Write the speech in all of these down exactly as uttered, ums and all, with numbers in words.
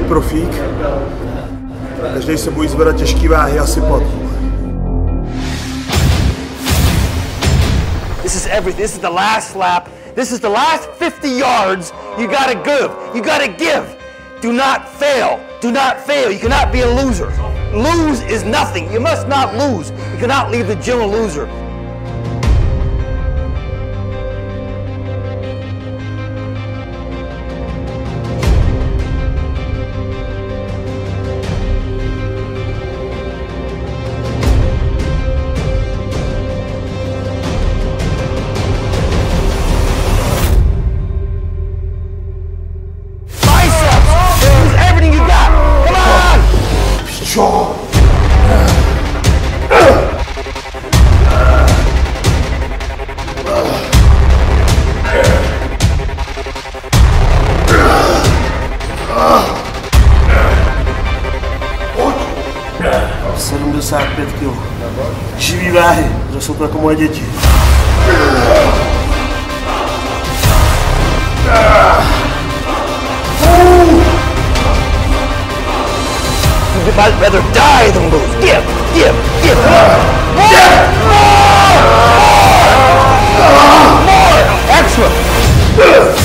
být profík. Každý se bojí zvedat těžké váhy a sypat. This is everything. This is the last lap. This is the last fifty yards. You gotta give. You gotta give. Do not fail. Do not fail. You cannot be a loser. Lose is nothing. You must not lose. You cannot leave the gym a loser. sedmdesát pět kilo. Živý váhy, že jsou to jako moje děti. I'd rather die than lose. Give, give, give more, more, more, more, extra.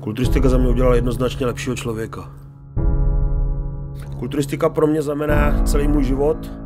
Kulturistika za mě udělala jednoznačně lepšího člověka. Kulturistika pro mě znamená celý můj život.